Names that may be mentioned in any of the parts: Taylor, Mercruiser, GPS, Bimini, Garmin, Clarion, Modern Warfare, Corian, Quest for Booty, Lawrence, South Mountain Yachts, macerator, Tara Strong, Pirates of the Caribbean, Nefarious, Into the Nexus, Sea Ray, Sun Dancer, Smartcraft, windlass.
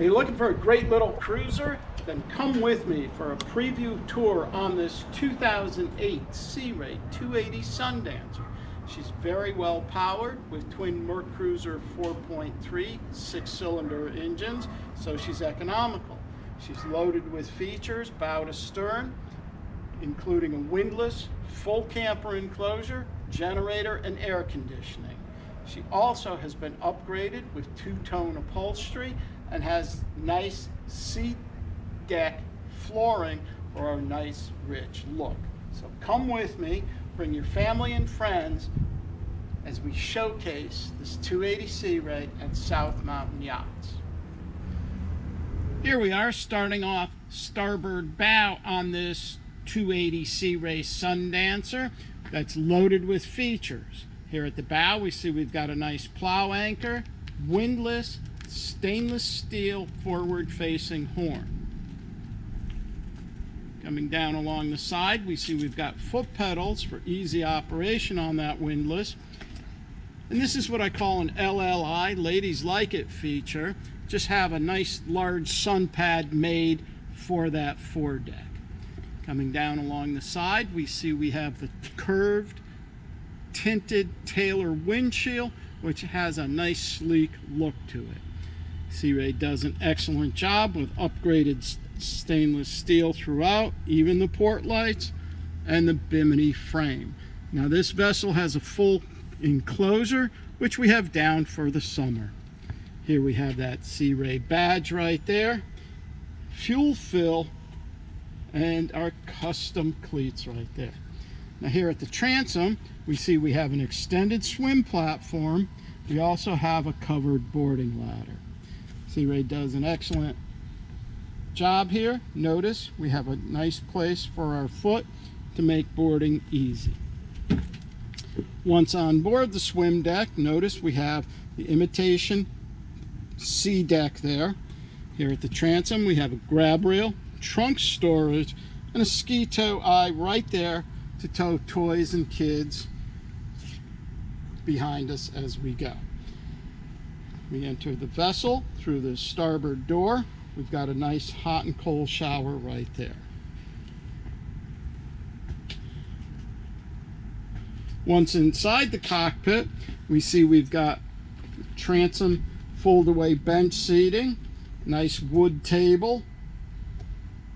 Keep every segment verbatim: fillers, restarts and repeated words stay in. Are you looking for a great little cruiser? Then come with me for a preview tour on this two thousand eight Sea Ray two eighty Sundancer. She's very well powered with twin Mercruiser four point three six-cylinder engines, so she's economical. She's loaded with features bow to stern, including a windlass, full camper enclosure, generator, and air conditioning. She also has been upgraded with two-tone upholstery and has nice sea deck flooring for a nice rich look. So come with me, bring your family and friends as we showcase this two eighty Sea Ray at South Mountain Yachts. Here we are starting off starboard bow on this two eighty Sea Ray Sundancer that's loaded with features. Here at the bow we see we've got a nice plow anchor, windlass, stainless steel forward-facing horn. Coming down along the side, we see we've got foot pedals for easy operation on that windlass. And this is what I call an L L I, Ladies Like It feature. Just have a nice large sun pad made for that foredeck. Coming down along the side, we see we have the curved, tinted Taylor windshield, which has a nice sleek look to it. Sea Ray does an excellent job with upgraded stainless steel throughout, even the port lights and the Bimini frame. Now this vessel has a full enclosure, which we have down for the summer. Here we have that Sea Ray badge right there, fuel fill, and our custom cleats right there. Now here at the transom, we see we have an extended swim platform. We also have a covered boarding ladder. Sea Ray does an excellent job here. Notice we have a nice place for our foot to make boarding easy. Once on board the swim deck, notice we have the imitation sea deck there. Here at the transom, we have a grab rail, trunk storage, and a ski tow eye right there to tow toys and kids behind us as we go. We enter the vessel through the starboard door. We've got a nice hot and cold shower right there. Once inside the cockpit, we see we've got transom fold-away bench seating, nice wood table,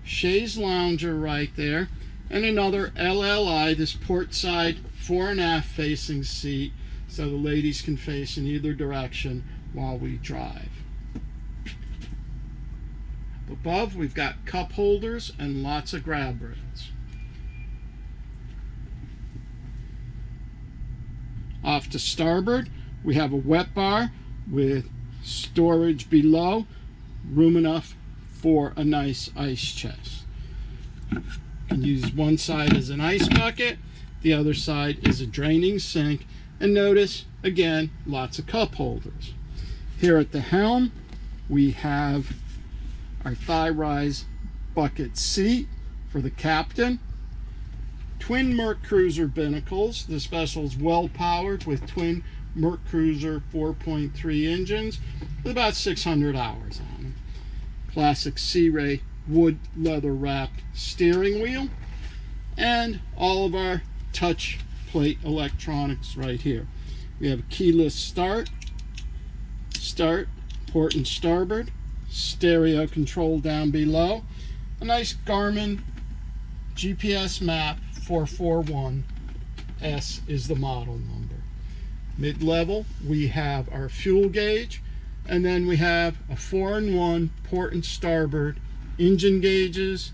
chaise lounger right there, and another L L I, this port side fore and aft facing seat, so the ladies can face in either direction while we drive. Up above, we've got cup holders and lots of grab rails. Off to starboard, we have a wet bar with storage below, room enough for a nice ice chest. You can use one side as an ice bucket, the other side is a draining sink, and notice, again, lots of cup holders. Here at the helm, we have our thigh-rise bucket seat for the captain. Twin Mercruiser binnacles. This vessel is well-powered with twin Mercruiser four point three engines with about six hundred hours on them. Classic Sea Ray wood leather-wrapped steering wheel. And all of our touch plate electronics right here. We have a keyless start, start, port and starboard, stereo control down below, a nice Garmin G P S map. Four four one S is the model number. Mid-level we have our fuel gauge, and then we have a four in one port and starboard engine gauges,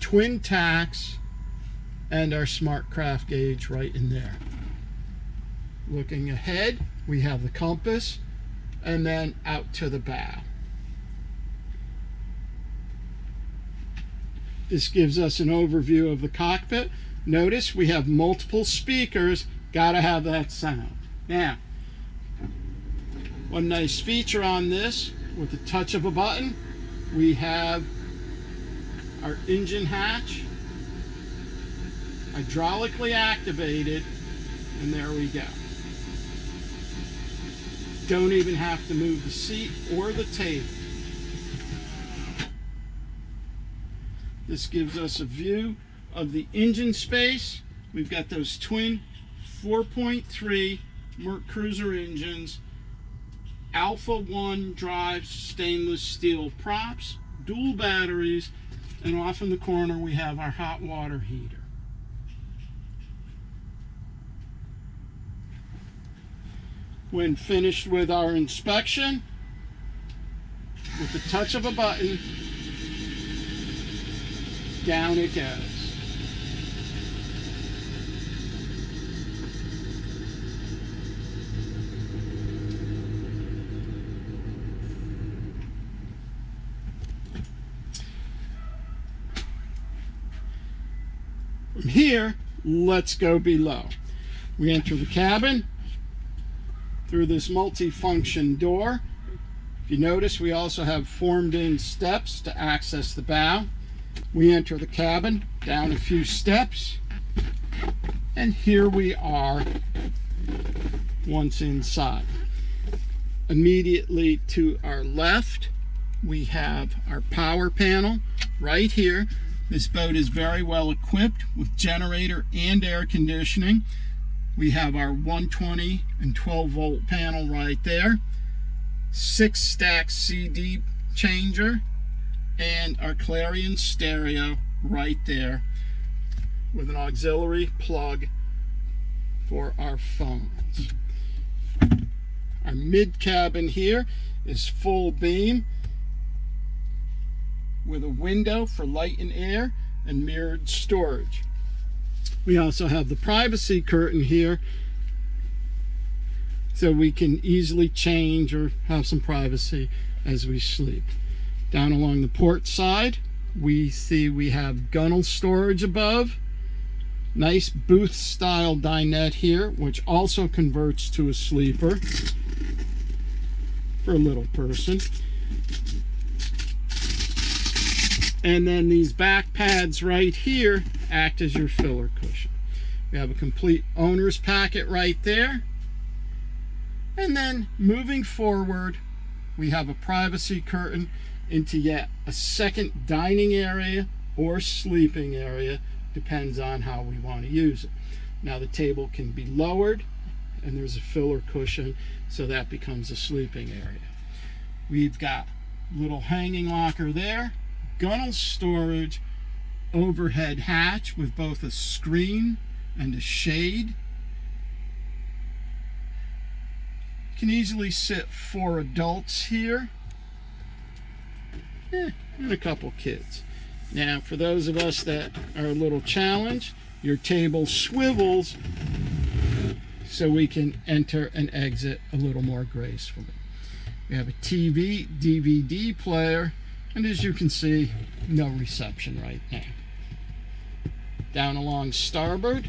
twin tacks, and our Smartcraft gauge right in there. Looking ahead, we have the compass, and then out to the bow. This gives us an overview of the cockpit. Notice we have multiple speakers, gotta have that sound. Now, one nice feature on this, with the touch of a button, we have our engine hatch hydraulically activated, and there we go. Don't even have to move the seat or the table. This gives us a view of the engine space. We've got those twin four point three Mercruiser engines, Alpha one drives, stainless steel props, dual batteries, and off in the corner we have our hot water heater. When finished with our inspection, with the touch of a button, down it goes. From here, let's go below. We enter the cabin through this multi-function door. If you notice, we also have formed in steps to access the bow. We enter the cabin down a few steps, and here we are once inside. Immediately to our left, we have our power panel right here. This boat is very well equipped with generator and air conditioning. We have our one twenty and twelve volt panel right there, six stack C D changer, and our Clarion stereo right there with an auxiliary plug for our phones. Our mid cabin here is full beam, with a window for light and air and mirrored storage. We also have the privacy curtain here, so we can easily change or have some privacy as we sleep. Down along the port side, we see we have gunnel storage above, nice booth style dinette here, which also converts to a sleeper for a little person. And then these back pads right here act as your filler cushion. We have a complete owner's packet right there. And then moving forward, we have a privacy curtain into yet a second dining area or sleeping area, depends on how we want to use it. Now the table can be lowered and there's a filler cushion, so that becomes a sleeping area. We've got a little hanging locker there, gunnel storage, overhead hatch with both a screen and a shade. Can easily sit four adults here, eh, and a couple kids. Now for those of us that are a little challenged, your table swivels so we can enter and exit a little more gracefully. We have a T V, D V D player, and as you can see, no reception right now. Down along starboard,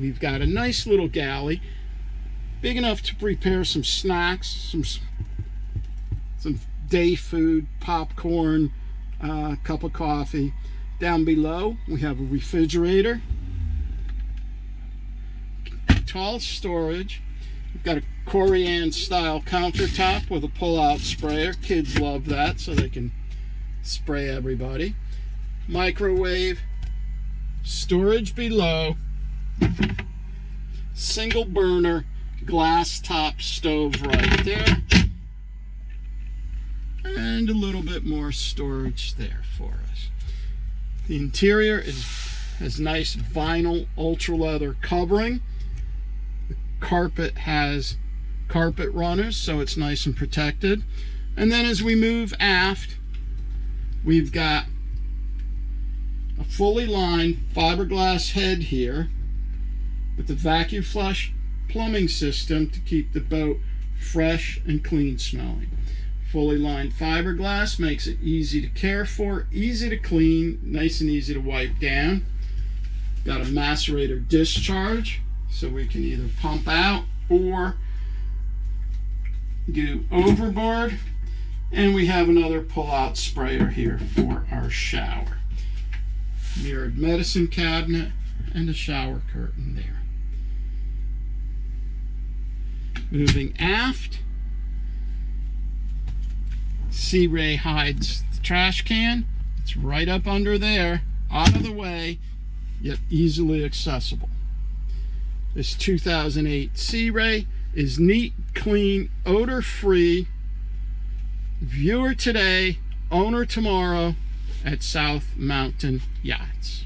we've got a nice little galley, big enough to prepare some snacks, some, some day food, popcorn, a uh, cup of coffee. Down below, we have a refrigerator, tall storage. We've got a Corian style countertop with a pull-out sprayer. Kids love that, so they can spray everybody. Microwave, storage below, single burner glass top stove right there, and a little bit more storage there for us. The interior is has nice vinyl ultra leather covering. The carpet has carpet runners, so it's nice and protected. And then as we move aft, we've got a fully lined fiberglass head here with the vacuum flush plumbing system to keep the boat fresh and clean smelling. Fully lined fiberglass makes it easy to care for, easy to clean, nice and easy to wipe down. Got a macerator discharge, so we can either pump out or do overboard. And we have another pull-out sprayer here for our shower. Mirrored medicine cabinet and a shower curtain there. Moving aft, Sea Ray hides the trash can. It's right up under there, out of the way, yet easily accessible. This two thousand eight Sea Ray is neat, clean, odor-free. Viewer today, owner tomorrow at South Mountain Yachts.